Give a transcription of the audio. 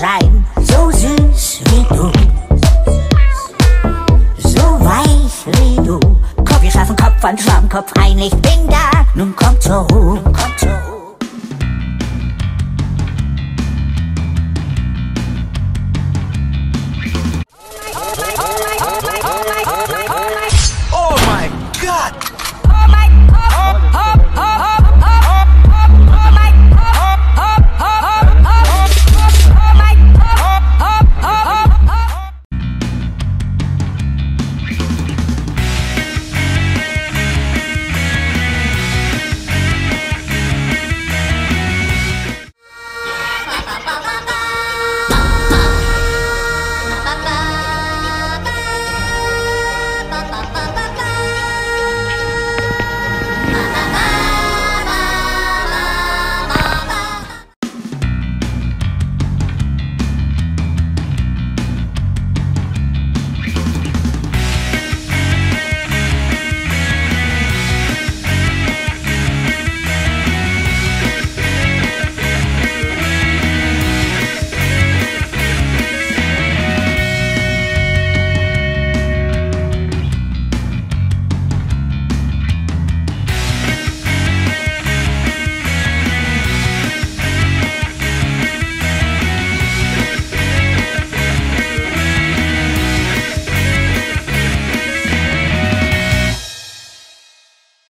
rein, so süß wie du, so weich wie du. Kopf, wir schaffen Kopf an Schwarmkopf rein, ich bin da, nun komm zur Ruhe.